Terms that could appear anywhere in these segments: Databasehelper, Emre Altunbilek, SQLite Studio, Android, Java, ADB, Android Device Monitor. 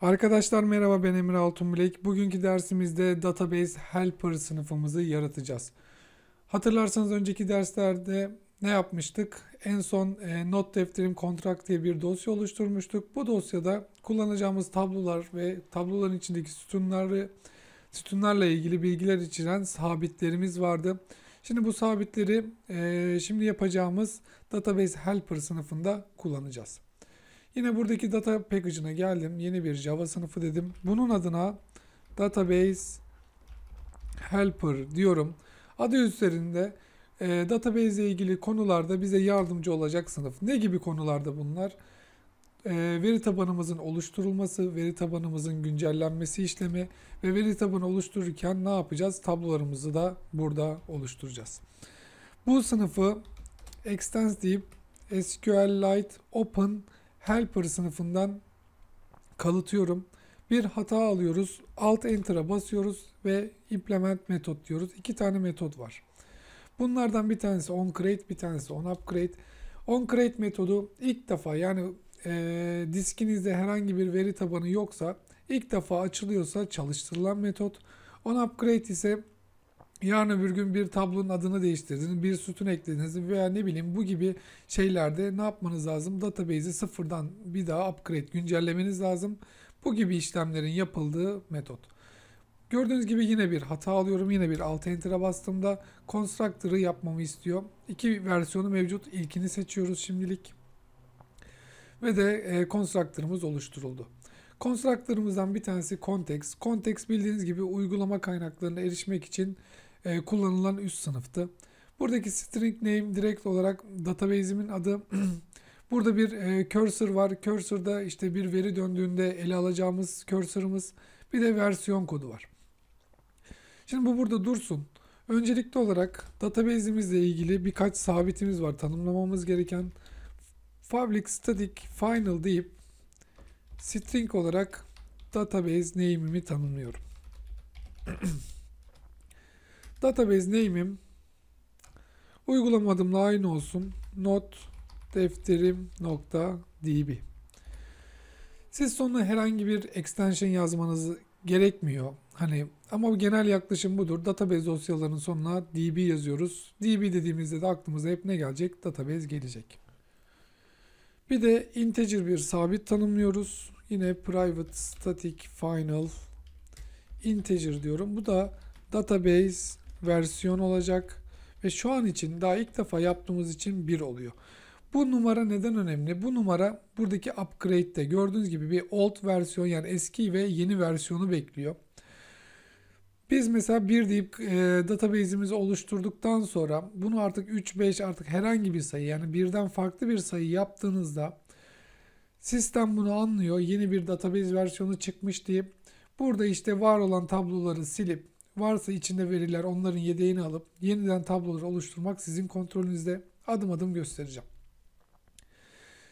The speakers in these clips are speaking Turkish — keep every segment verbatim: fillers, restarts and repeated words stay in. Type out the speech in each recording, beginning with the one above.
Arkadaşlar merhaba, ben Emre Altunbilek. Bugünkü dersimizde Database Helper sınıfımızı yaratacağız. Hatırlarsanız önceki derslerde ne yapmıştık? En son e, not defterim kontrak diye bir dosya oluşturmuştuk. Bu dosyada kullanacağımız tablolar ve tabloların içindeki sütunları, sütunlarla ilgili bilgiler içeren sabitlerimiz vardı. Şimdi bu sabitleri e, şimdi yapacağımız Database Helper sınıfında kullanacağız. Yine buradaki data package'ına geldim. Yeni bir Java sınıfı dedim. Bunun adına Database Helper diyorum. Adı üzerinde e, database ile ilgili konularda bize yardımcı olacak sınıf. Ne gibi konularda bunlar? E, veri tabanımızın oluşturulması, veri tabanımızın güncellenmesi işlemi ve veri tabanı oluştururken ne yapacağız? Tablolarımızı da burada oluşturacağız. Bu sınıfı extends deyip SQLite open Helper sınıfından kalıtıyorum. Bir hata alıyoruz. Alt Enter'a basıyoruz ve implement metot diyoruz. İki tane metot var. Bunlardan bir tanesi onCreate, bir tanesi onUpgrade. onCreate metodu ilk defa, yani e, diskinizde herhangi bir veri tabanı yoksa, ilk defa açılıyorsa çalıştırılan metot. onUpgrade ise yarın öbür gün bir tablonun adını değiştirdiniz, bir sütun eklediniz veya ne bileyim bu gibi şeylerde ne yapmanız lazım? Database'i sıfırdan bir daha upgrade, güncellemeniz lazım. Bu gibi işlemlerin yapıldığı metot. Gördüğünüz gibi yine bir hata alıyorum. Yine bir alt enter'a bastığımda constructor'ı yapmamı istiyor. İki versiyonu mevcut. İlkini seçiyoruz şimdilik. Ve de constructor'ımız oluşturuldu. Constructor'ımızdan bir tanesi context. Context bildiğiniz gibi uygulama kaynaklarına erişmek için kullanılan üst sınıftı. Buradaki string name direkt olarak database'imin adı. Burada bir cursor var. Cursor'da işte bir veri döndüğünde ele alacağımız cursor'ımız. Bir de versiyon kodu var. Şimdi bu burada dursun. Öncelikli olarak database'imizle ilgili birkaç sabitimiz var tanımlamamız gereken. Public static final deyip string olarak database name'imi tanımlıyorum. Database name'im uygulama adımla aynı olsun. Not defterim.db. Siz sonuna herhangi bir extension yazmanız gerekmiyor. Hani ama genel yaklaşım budur. Database dosyalarının sonuna db yazıyoruz. db dediğimizde de aklımıza hep ne gelecek? Database gelecek. Bir de integer bir sabit tanımlıyoruz. Yine private static final integer diyorum. Bu da database versiyon olacak. Ve şu an için daha ilk defa yaptığımız için bir oluyor. Bu numara neden önemli? Bu numara buradaki upgrade'de gördüğünüz gibi bir old versiyon, yani eski ve yeni versiyonu bekliyor. Biz mesela bir deyip e, database'imizi oluşturduktan sonra bunu artık üç, beş, artık herhangi bir sayı, yani birden farklı bir sayı yaptığınızda sistem bunu anlıyor. Yeni bir database versiyonu çıkmış deyip burada işte var olan tabloları silip, varsa içinde veriler onların yedeğini alıp yeniden tabloları oluşturmak sizin kontrolünüzde, adım adım göstereceğim.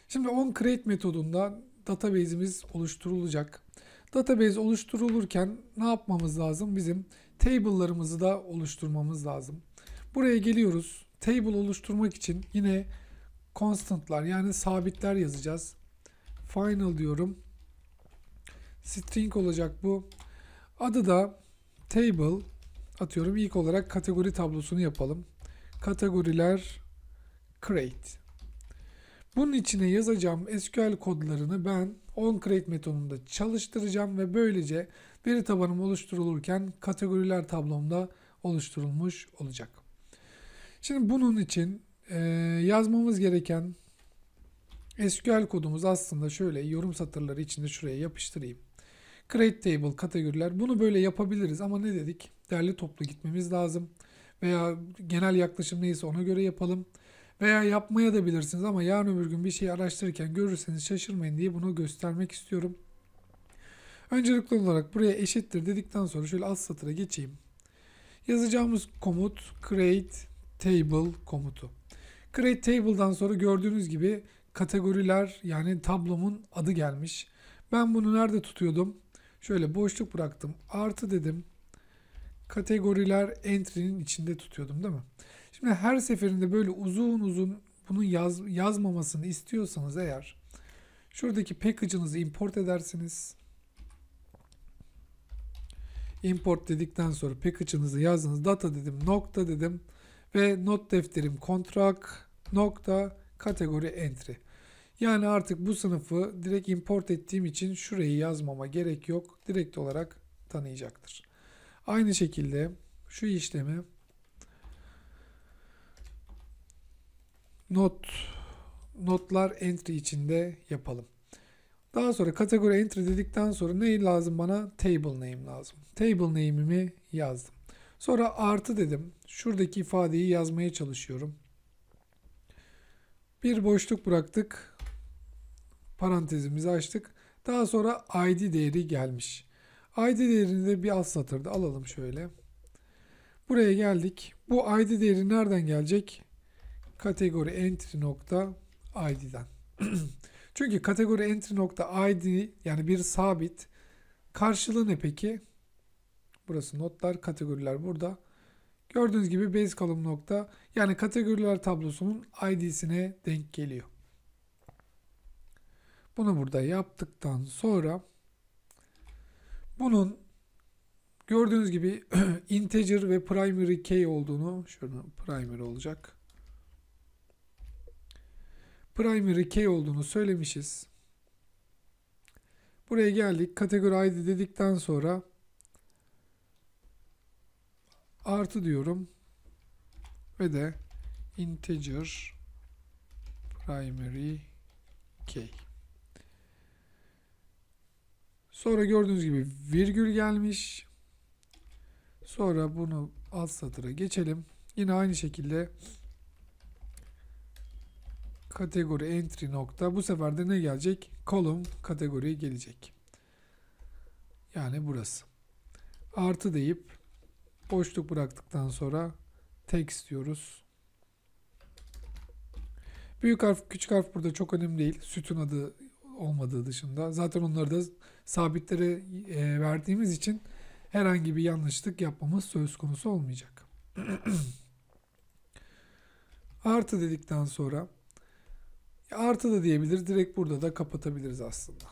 Şimdi onCreate metodunda database'imiz oluşturulacak. Database oluşturulurken ne yapmamız lazım? Bizim table'larımızı da oluşturmamız lazım. Buraya geliyoruz. Table oluşturmak için yine constant'lar, yani sabitler yazacağız. Final diyorum. String olacak bu. Adı da table atıyorum. İlk olarak kategori tablosunu yapalım. Kategoriler create. Bunun içine yazacağım S Q L kodlarını ben onCreate metodunda çalıştıracağım ve böylece veri tabanım oluşturulurken kategoriler tablomda oluşturulmuş olacak. Şimdi bunun için e, yazmamız gereken S Q L kodumuz aslında şöyle, yorum satırları içinde şuraya yapıştırayım. Create table kategoriler, bunu böyle yapabiliriz ama ne dedik? Derli toplu gitmemiz lazım veya genel yaklaşım neyse ona göre yapalım. Veya yapmaya da bilirsiniz ama yarın öbür gün bir şey araştırırken görürseniz şaşırmayın diye bunu göstermek istiyorum. Öncelikli olarak buraya eşittir dedikten sonra şöyle alt satıra geçeyim. Yazacağımız komut create table komutu. Create table'dan sonra gördüğünüz gibi kategoriler, yani tablomun adı gelmiş. Ben bunu nerede tutuyordum? Şöyle boşluk bıraktım. Artı dedim. Kategoriler entry'nin içinde tutuyordum değil mi? Şimdi her seferinde böyle uzun uzun bunun yaz, yazmamasını istiyorsanız eğer şuradaki package'ınızı import edersiniz. import dedikten sonra package'ınızı yazdınız. Data dedim, nokta dedim ve not defterim contract nokta kategori entry. Yani artık bu sınıfı direkt import ettiğim için şurayı yazmama gerek yok. Direkt olarak tanıyacaktır. Aynı şekilde şu işlemi not notlar entry içinde yapalım. Daha sonra kategori entry dedikten sonra ne lazım bana? Table name lazım. Table name'imi yazdım. Sonra artı dedim. Şuradaki ifadeyi yazmaya çalışıyorum. Bir boşluk bıraktık. Parantezimizi açtık. Daha sonra I D değeri gelmiş. I D değerini de bir alt satırda alalım şöyle. Buraya geldik. Bu I D değeri nereden gelecek? Kategori entry nokta I D'den. Çünkü kategori entry nokta I D yani bir sabit. Karşılığı ne peki? Burası notlar, kategoriler burada. Gördüğünüz gibi base column nokta yani kategoriler tablosunun I D'sine denk geliyor. Bunu burada yaptıktan sonra bunun gördüğünüz gibi integer ve primary key olduğunu, şurada primary olacak. Primary key olduğunu söylemişiz. Buraya geldik. Kategori I D dedikten sonra artı diyorum ve de integer primary key. Sonra gördüğünüz gibi virgül gelmiş. Sonra bunu alt satıra geçelim. Yine aynı şekilde kategori entry nokta. Bu sefer de ne gelecek? Column kategori gelecek. Yani burası. Artı deyip boşluk bıraktıktan sonra text diyoruz. Büyük harf, küçük harf burada çok önemli değil. Sütun adı olmadığı dışında. Zaten onları da sabitlere verdiğimiz için herhangi bir yanlışlık yapmamız söz konusu olmayacak. Artı dedikten sonra artı da diyebilir. Direkt burada da kapatabiliriz aslında.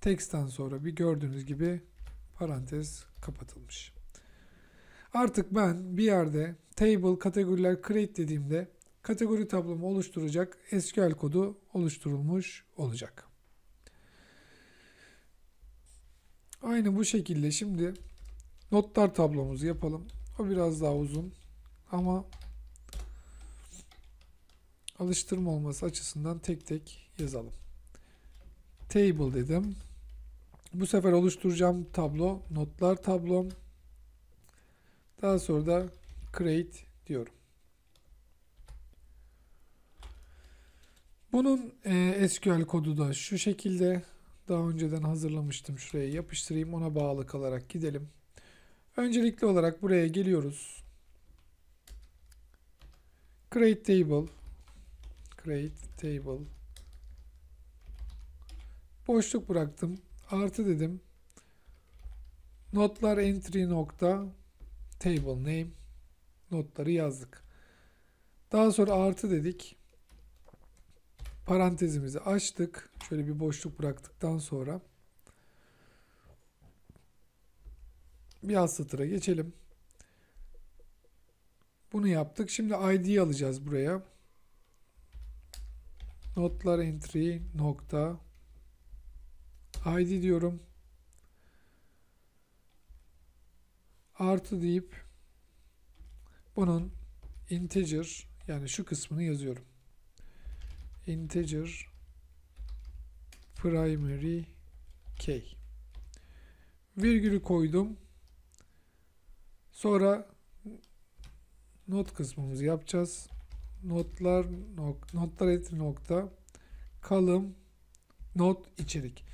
Text'ten sonra bir gördüğünüz gibi parantez kapatılmış. Artık ben bir yerde table kategoriler create dediğimde kategori tablomu oluşturacak S Q L kodu oluşturulmuş olacak. Aynı bu şekilde şimdi notlar tablomuzu yapalım. O biraz daha uzun ama alıştırma olması açısından tek tek yazalım. Table dedim. Bu sefer oluşturacağım tablo notlar tablom. Daha sonra da create diyorum. Bunun e, S Q L kodu da şu şekilde. Daha önceden hazırlamıştım. Şuraya yapıştırayım. Ona bağlı kalarak gidelim. Öncelikli olarak buraya geliyoruz. Create table. Create table. Boşluk bıraktım. Artı dedim. Notlar entry nokta table name. Notları yazdık. Daha sonra artı dedik. Parantezimizi açtık. Şöyle bir boşluk bıraktıktan sonra bir alt satıra geçelim. Bunu yaptık. Şimdi I D'yi alacağız buraya. Notlar entry nokta I D diyorum. Artı deyip bunun integer yani şu kısmını yazıyorum. Integer primary key. Virgülü koydum. Sonra not kısmımızı yapacağız. Notlar nok, notlar entry nokta column not içerik.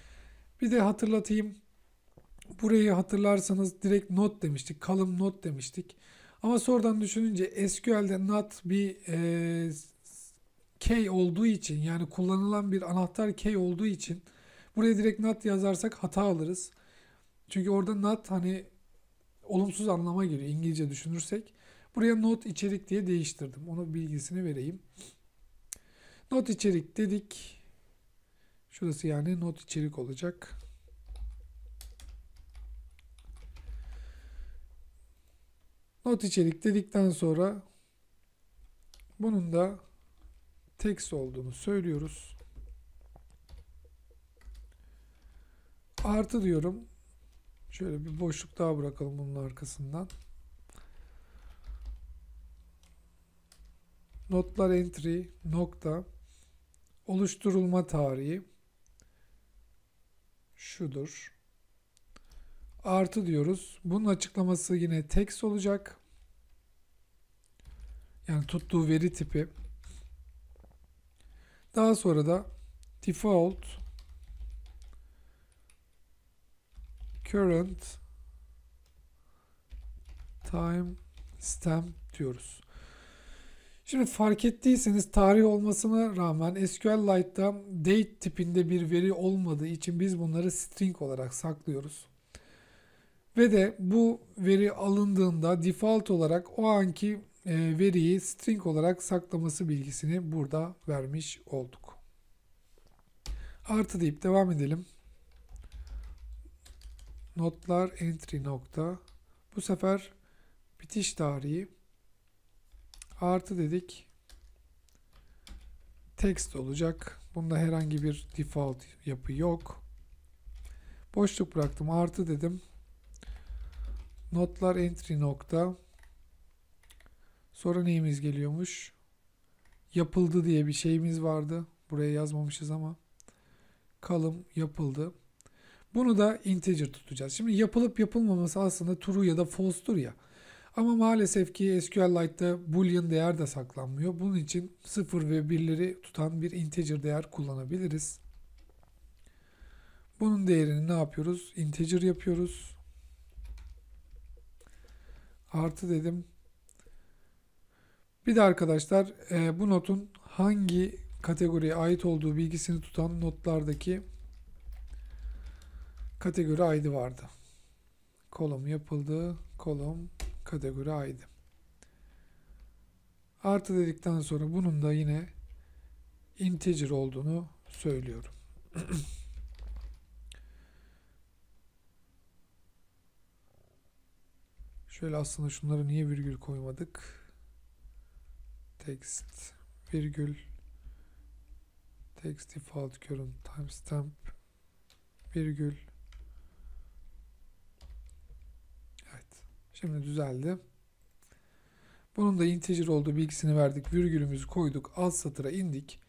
Bir de hatırlatayım. Burayı hatırlarsanız direkt not demiştik. Column not demiştik. Ama sonradan düşününce S Q L'de not bir e, key olduğu için yani kullanılan bir anahtar key olduğu için buraya direkt not yazarsak hata alırız. Çünkü orada not hani olumsuz anlama geliyor İngilizce düşünürsek. Buraya not içerik diye değiştirdim. Onun bilgisini vereyim. Not içerik dedik. Şurası yani not içerik olacak. Not içerik dedikten sonra bunun da text olduğunu söylüyoruz. Artı diyorum. Şöyle bir boşluk daha bırakalım bunun arkasından. Notlar entry nokta oluşturulma tarihi şudur. Artı diyoruz. Bunun açıklaması yine text olacak. Yani tuttuğu veri tipi. Daha sonra da default current time stamp diyoruz. Şimdi fark ettiyseniz tarih olmasına rağmen SQLite'da date tipinde bir veri olmadığı için biz bunları string olarak saklıyoruz. Ve de bu veri alındığında default olarak o anki veriyi string olarak saklaması bilgisini burada vermiş olduk. Artı deyip devam edelim. Notlar entry nokta. Bu sefer bitiş tarihi. Artı dedik. Text olacak. Bunda herhangi bir default yapı yok. Boşluk bıraktım. Artı dedim. Notlar entry nokta. Sonra neyimiz geliyormuş? Yapıldı diye bir şeyimiz vardı. Buraya yazmamışız ama. Kalım yapıldı. Bunu da integer tutacağız. Şimdi yapılıp yapılmaması aslında true ya da false'tur ya. Ama maalesef ki SQLite'da boolean değer de saklanmıyor. Bunun için sıfır ve birleri tutan bir integer değer kullanabiliriz. Bunun değerini ne yapıyoruz? Integer yapıyoruz. Artı dedim. Bir de arkadaşlar bu notun hangi kategoriye ait olduğu bilgisini tutan notlardaki kategori I D vardı. Kolum yapıldı. Kolum kategori I D. Artı dedikten sonra bunun da yine integer olduğunu söylüyorum. Şöyle aslında şunları niye virgül koymadık? Text virgül text default current timestamp virgül. Evet. Şimdi düzeldi. Bunun da integer olduğu bilgisini verdik. Virgülümüzü koyduk. Alt satıra indik.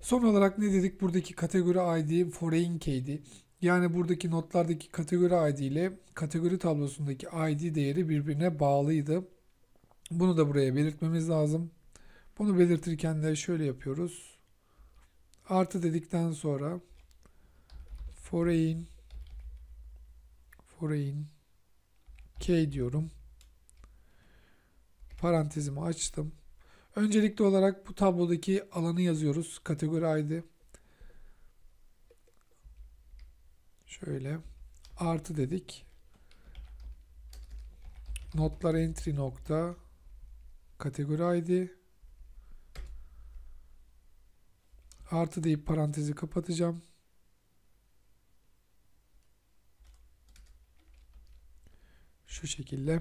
Son olarak ne dedik? Buradaki kategori I D foreign key'di. Yani buradaki notlardaki kategori I D ile kategori tablosundaki I D değeri birbirine bağlıydı. Bunu da buraya belirtmemiz lazım. Bunu belirtirken de şöyle yapıyoruz. Artı dedikten sonra foreign foreign key diyorum. Parantezimi açtım. Öncelikli olarak bu tablodaki alanı yazıyoruz. Kategori I D. Şöyle artı dedik. Notlar entry nokta kategori I D artı deyip parantezi kapatacağım. Şu şekilde.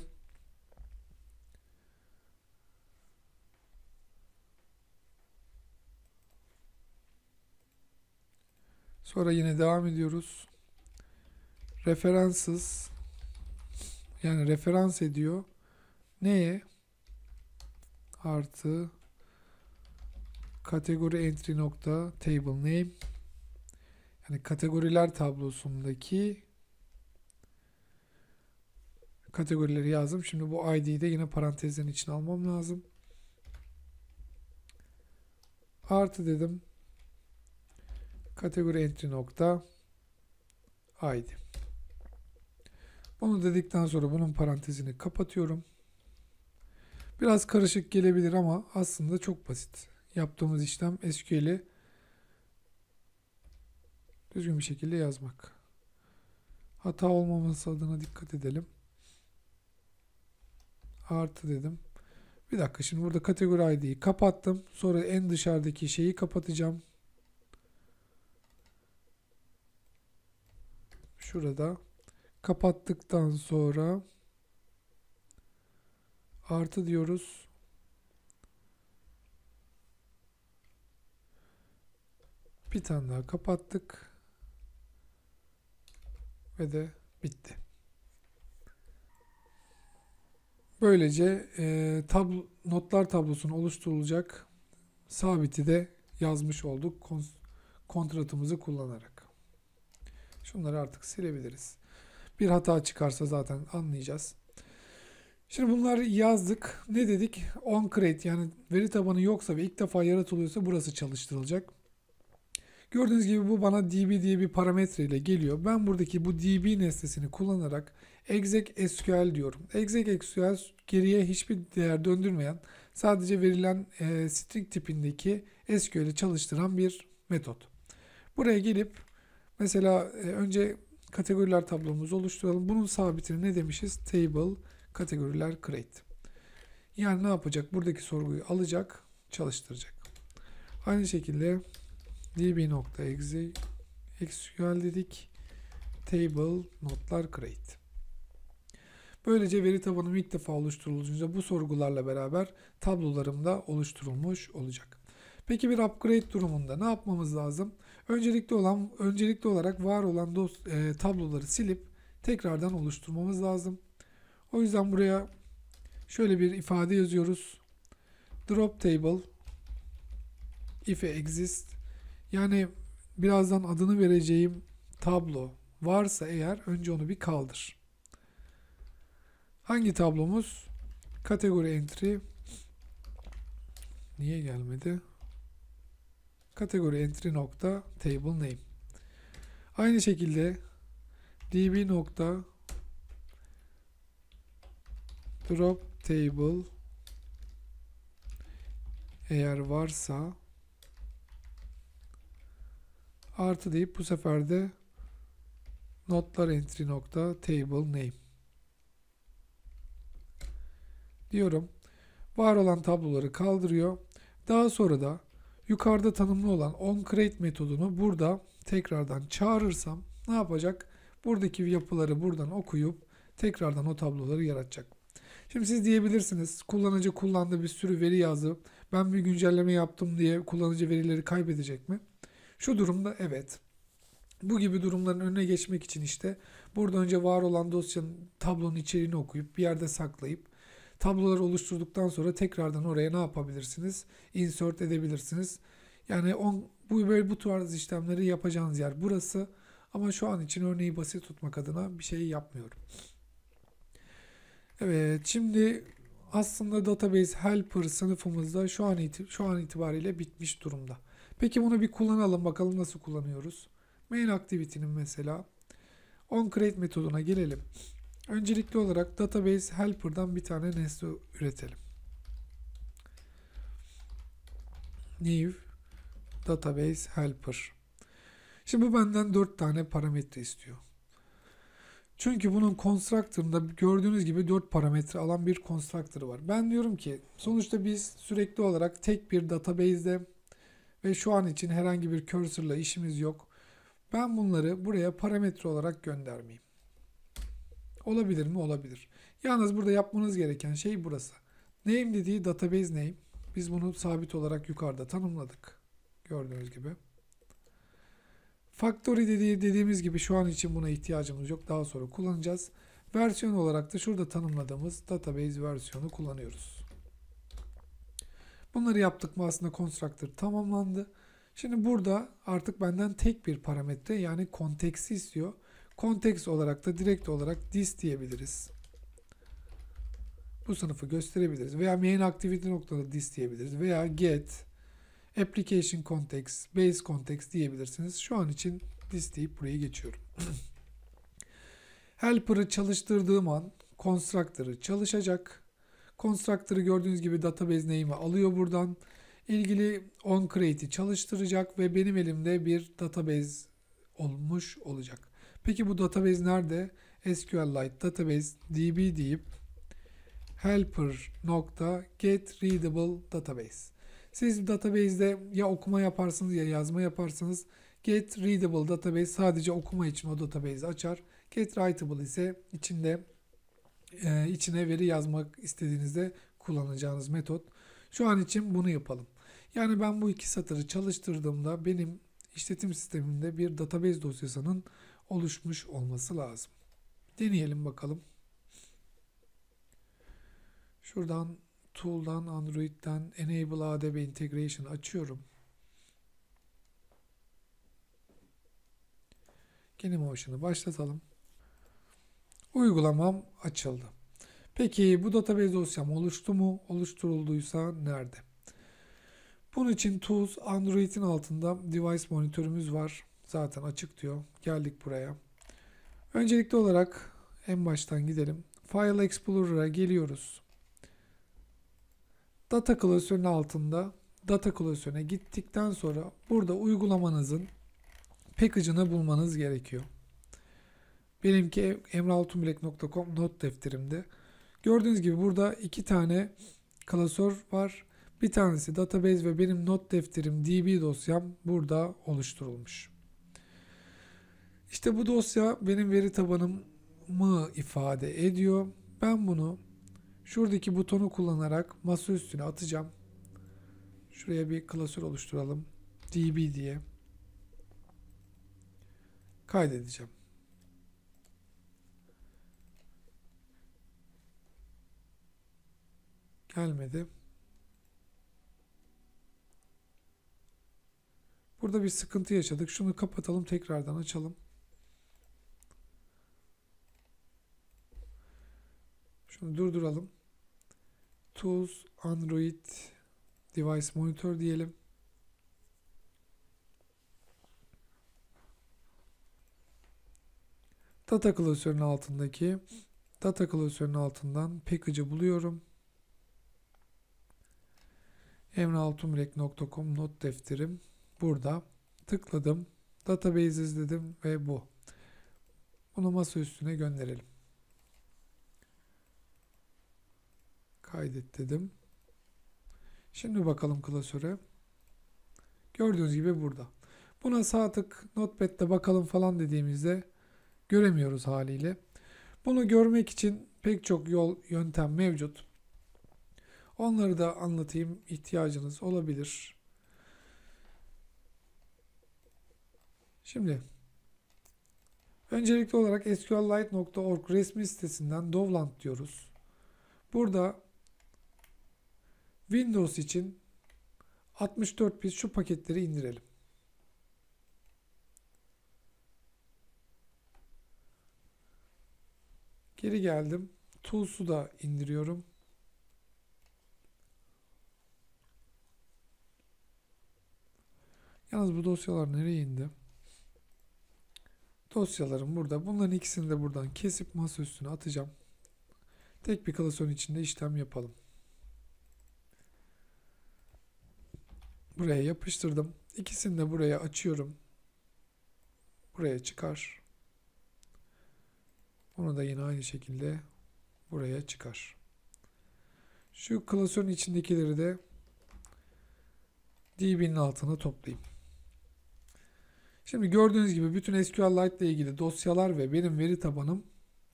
Sonra yine devam ediyoruz. Referanssız yani referans ediyor. Neye? Artı kategori entry nokta table name yani kategoriler tablosundaki kategorileri yazdım. Şimdi bu I D'yi de yine parantezlerin içine almam lazım. Artı dedim. Kategori entry nokta I D. Bunu dedikten sonra bunun parantezini kapatıyorum. Biraz karışık gelebilir ama aslında çok basit. Yaptığımız işlem S Q L'i düzgün bir şekilde yazmak. Hata olmaması adına dikkat edelim. Artı dedim. Bir dakika şimdi burada kategori I D'yi kapattım. Sonra en dışarıdaki şeyi kapatacağım. Şurada kapattıktan sonra artı diyoruz. Bir tane daha kapattık. Ve de bitti. Böylece e, tablo, notlar tablosunun oluşturulacak sabiti de yazmış olduk kon, kontratımızı kullanarak. Şunları artık silebiliriz. Bir hata çıkarsa zaten anlayacağız. Şimdi bunları yazdık. Ne dedik? OnCreate, yani veri tabanı yoksa ve ilk defa yaratılıyorsa burası çalıştırılacak. Gördüğünüz gibi bu bana db diye bir parametre ile geliyor. Ben buradaki bu db nesnesini kullanarak exec S Q L diyorum. Exec S Q L geriye hiçbir değer döndürmeyen, sadece verilen e, string tipindeki S Q L'i çalıştıran bir metot. Buraya gelip mesela e, önce kategoriler tablomuzu oluşturalım. Bunun sabitini ne demişiz? Table kategoriler create. Yani ne yapacak? Buradaki sorguyu alacak, çalıştıracak. Aynı şekilde db.exe S Q L dedik. Table notlar create. Böylece veri tabanım ilk defa oluşturulduğunda bu sorgularla beraber tablolarım da oluşturulmuş olacak. Peki bir upgrade durumunda ne yapmamız lazım? Öncelikli olan öncelikli olarak var olan dost, e, tabloları silip tekrardan oluşturmamız lazım. O yüzden buraya şöyle bir ifade yazıyoruz. Drop table if exist, yani birazdan adını vereceğim tablo varsa eğer önce onu bir kaldır. Hangi tablomuz? Kategori entry. Niye gelmedi? Kategori entry nokta table name. Aynı şekilde db nokta drop table eğer varsa artı deyip bu sefer de notlar entry nokta table name diyorum. Var olan tabloları kaldırıyor. Daha sonra da yukarıda tanımlı olan onCreate metodunu burada tekrardan çağırırsam ne yapacak? Buradaki yapıları buradan okuyup tekrardan o tabloları yaratacak. Şimdi siz diyebilirsiniz, kullanıcı kullandığı bir sürü veri yazdı. Ben bir güncelleme yaptım diye kullanıcı verileri kaybedecek mi? Şu durumda evet. Bu gibi durumların önüne geçmek için işte burada önce var olan dosyanın tablonun içeriğini okuyup bir yerde saklayıp tabloları oluşturduktan sonra tekrardan oraya ne yapabilirsiniz? Insert edebilirsiniz. Yani on, bu böyle bu tarz işlemleri yapacağınız yer burası. Ama şu an için örneği basit tutmak adına bir şey yapmıyorum. Evet, şimdi aslında Database Helper sınıfımızda şu an şu an itibariyle bitmiş durumda. Peki bunu bir kullanalım bakalım nasıl kullanıyoruz. Main activity'nin mesela onCreate metoduna gelelim. Öncelikli olarak Database Helper'dan bir tane nesne üretelim. New Database Helper. Şimdi bu benden dört tane parametre istiyor. Çünkü bunun constructor'ında gördüğünüz gibi dört parametre alan bir constructor var. Ben diyorum ki sonuçta biz sürekli olarak tek bir database'de ve şu an için herhangi bir cursor'la işimiz yok. Ben bunları buraya parametre olarak göndermeyeyim. Olabilir mi? Olabilir. Yalnız burada yapmanız gereken şey burası. Name dediği database name. Biz bunu sabit olarak yukarıda tanımladık. Gördüğünüz gibi. Factory dediği dediğimiz gibi şu an için buna ihtiyacımız yok. Daha sonra kullanacağız. Versiyon olarak da şurada tanımladığımız database versiyonu kullanıyoruz. Bunları yaptık mı aslında constructor tamamlandı. Şimdi burada artık benden tek bir parametre, yani konteksi istiyor. Konteks olarak da direkt olarak this diyebiliriz. Bu sınıfı gösterebiliriz. Veya main activity noktada this diyebiliriz. Veya get, application context, base context diyebilirsiniz. Şu an için this deyip buraya geçiyorum. Helper'ı çalıştırdığım an constructor'ı çalışacak. Constructor'ı gördüğünüz gibi database name'i alıyor buradan. İlgili onCreate'i çalıştıracak ve benim elimde bir database olmuş olacak. Peki bu database nerede? SQLite database db deyip helper.getReadableDatabase. Siz database'de ya okuma yaparsınız ya yazma yaparsanız getReadableDatabase sadece okuma için o database'i açar. GetWritable ise içinde e, içine veri yazmak istediğinizde kullanacağınız metot. Şu an için bunu yapalım. Yani ben bu iki satırı çalıştırdığımda benim işletim sistemimde bir database dosyasının oluşmuş olması lazım. Deneyelim bakalım. Şuradan Tool'dan, Android'den Enable A D B Integration açıyorum. Gini başlatalım. Uygulamam açıldı. Peki bu database dosyam oluştu mu? Oluşturulduysa nerede? Bunun için Tools, Android'in altında Device Monitörümüz var. Zaten açık diyor. Geldik buraya. Öncelikli olarak en baştan gidelim. File Explorer'a geliyoruz. Data klasörünün altında Data klasörüne gittikten sonra burada uygulamanızın package'ını bulmanız gerekiyor. Benimki emre altunbilek nokta com not defterimde. Gördüğünüz gibi burada iki tane klasör var. Bir tanesi database ve benim not defterim D B dosyam burada oluşturulmuş. İşte bu dosya benim veri tabanımı ifade ediyor. Ben bunu şuradaki butonu kullanarak masa üstüne atacağım. Şuraya bir klasör oluşturalım. D B diye. Kaydedeceğim. Gelmedi. Burada bir sıkıntı yaşadık. Şunu kapatalım, tekrardan açalım. Şunu durduralım. Tools, Android, Device Monitor diyelim. Data klasörünün altındaki Data klasörünün altından package'ı buluyorum. emre altunbilek nokta com not defterim burada. Tıkladım. Databases dedim ve bu. Bunu masa üstüne gönderelim. Kaydet dedim. Şimdi bakalım klasöre. Gördüğünüz gibi burada. Buna sağ tık, Notepad'de bakalım falan dediğimizde göremiyoruz haliyle. Bunu görmek için pek çok yol, yöntem mevcut. Onları da anlatayım, ihtiyacınız olabilir. Şimdi öncelikli olarak S Q Lite nokta org resmi sitesinden Dovland diyoruz. Burada Windows için altmış dört bit şu paketleri indirelim. Geri geldim. Tools'u da indiriyorum. Yalnız bu dosyalar nereye indi? Dosyalarım burada. Bunların ikisini de buradan kesip masa üstüne atacağım. Tek bir klasörün içinde işlem yapalım. Buraya yapıştırdım. İkisini de buraya açıyorum. Buraya çıkar. Bunu da yine aynı şekilde buraya çıkar. Şu klasörün içindekileri de D B'nin altına toplayayım. Şimdi gördüğünüz gibi bütün S Q Lite ile ilgili dosyalar ve benim veri tabanım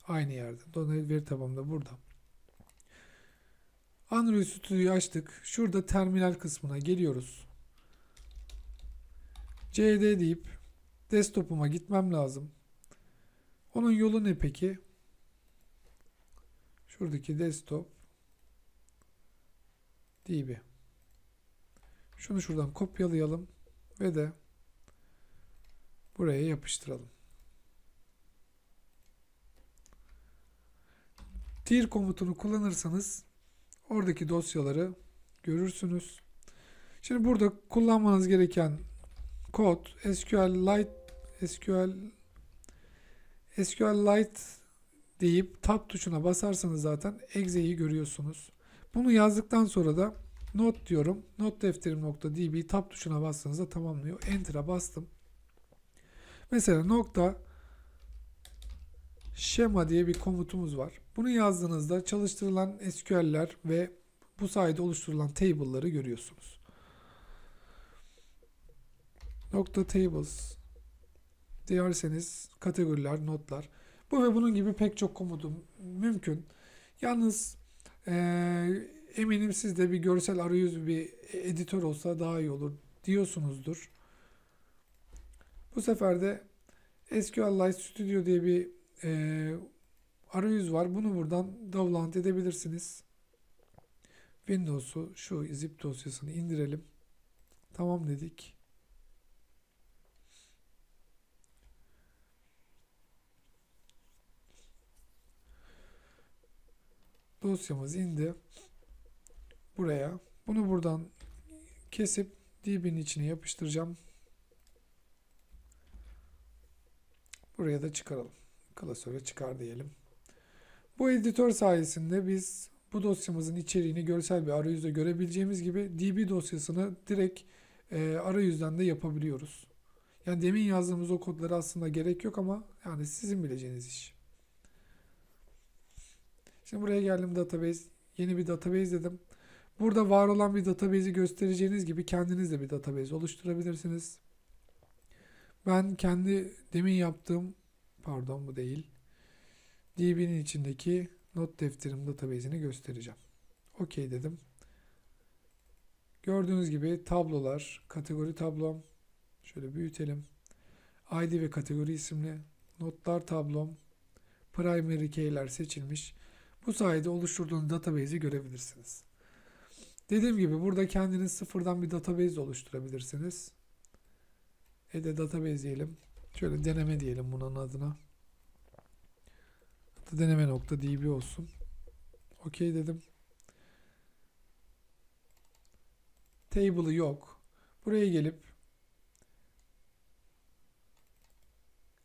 aynı yerde. Veri tabanım da burada. Android Studio'yu açtık. Şurada terminal kısmına geliyoruz. C D deyip desktop'uma gitmem lazım. Onun yolu ne peki? Şuradaki desktop D B. Şunu şuradan kopyalayalım ve de buraya yapıştıralım. Dir komutunu kullanırsanız oradaki dosyaları görürsünüz. Şimdi burada kullanmanız gereken kod SQLite SQL SQLite deyip tab tuşuna basarsanız zaten exe'yi görüyorsunuz. Bunu yazdıktan sonra da Not diyorum. Not defterim.db tab tuşuna bastığınızda tamamlıyor. Enter'a bastım. Mesela nokta şema diye bir komutumuz var. Bunu yazdığınızda çalıştırılan S Q L'ler ve bu sayede oluşturulan table'ları görüyorsunuz. Nokta tables diyerseniz kategoriler, notlar. Bu ve bunun gibi pek çok komutum mümkün. Yalnız e, eminim siz de bir görsel arayüz, bir editör olsa daha iyi olur diyorsunuzdur. Bu sefer de SQLite Studio diye bir e, arayüz var. Bunu buradan download edebilirsiniz. Windows'u, şu zip dosyasını indirelim. Tamam dedik. Dosyamız indi buraya. Bunu buradan kesip dibin içine yapıştıracağım. Buraya da çıkaralım. Klasöre çıkar diyelim. Bu editör sayesinde biz bu dosyamızın içeriğini görsel bir arayüzde görebileceğimiz gibi D B dosyasını direkt e, arayüzden de yapabiliyoruz. Yani demin yazdığımız o kodları aslında gerek yok ama yani sizin bileceğiniz iş. Şimdi buraya geldim, database, yeni bir database dedim. Burada var olan bir database'i göstereceğiniz gibi kendiniz de bir database oluşturabilirsiniz. Ben kendi demin yaptığım, pardon bu değil, D B'nin içindeki not defterim database'ini göstereceğim. Okey dedim. Gördüğünüz gibi tablolar, kategori tablom, şöyle büyütelim. I D ve kategori isimli notlar tablom, primary key'ler seçilmiş. Bu sayede oluşturduğunuz database'i görebilirsiniz. Dediğim gibi burada kendiniz sıfırdan bir database oluşturabilirsiniz. E de database diyelim. Şöyle deneme diyelim bunun adına. Hatta deneme.db olsun. Okey dedim. Table'ı yok. Buraya gelip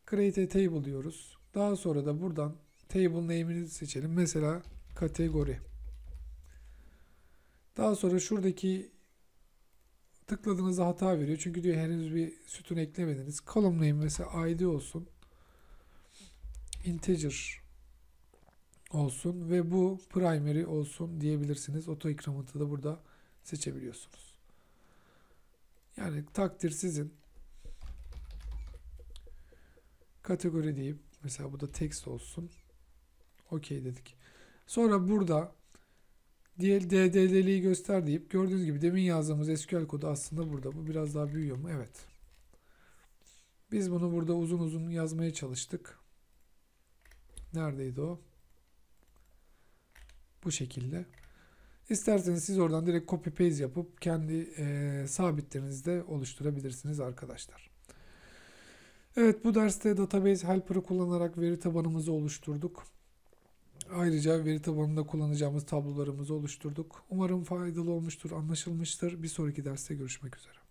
create a table diyoruz. Daha sonra da buradan table name'ini seçelim. Mesela kategori. Daha sonra şuradaki tıkladığınızda hata veriyor. Çünkü diyor henüz bir sütun eklemediniz. Column name mesela I D olsun. Integer olsun ve bu primary olsun diyebilirsiniz. Auto increment'ı da burada seçebiliyorsunuz. Yani takdir sizin. Kategori deyip mesela bu da text olsun. Okey dedik. Sonra burada D D L'yi göster deyip gördüğünüz gibi demin yazdığımız S Q L kodu aslında burada. Bu biraz daha büyüyor mu? Evet. Biz bunu burada uzun uzun yazmaya çalıştık. Neredeydi o? Bu şekilde. İsterseniz siz oradan direkt copy paste yapıp kendi e, sabitlerinizi de oluşturabilirsiniz arkadaşlar. Evet, bu derste Database Helper'ı kullanarak veri tabanımızı oluşturduk. Ayrıca veri tabanında kullanacağımız tablolarımızı oluşturduk. Umarım faydalı olmuştur, anlaşılmıştır. Bir sonraki derste görüşmek üzere.